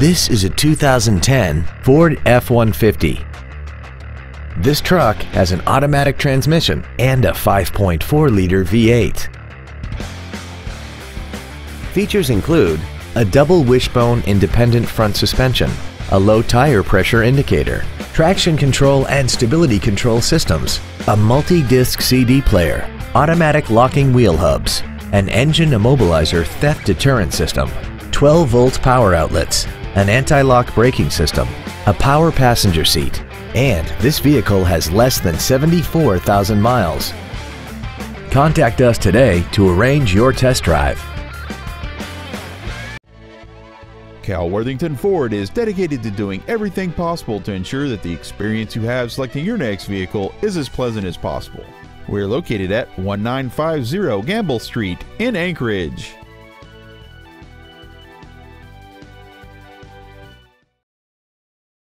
This is a 2010 Ford F-150. This truck has an automatic transmission and a 5.4-liter V8. Features include a double wishbone independent front suspension, a low tire pressure indicator, traction control and stability control systems, a multi-disc CD player, automatic locking wheel hubs, an engine immobilizer theft deterrent system, 12-volt power outlets, an anti-lock braking system, a power passenger seat, and this vehicle has less than 74,000 miles. Contact us today to arrange your test drive. Cal Worthington Ford is dedicated to doing everything possible to ensure that the experience you have selecting your next vehicle is as pleasant as possible. We're located at 1950 Gamble Street in Anchorage.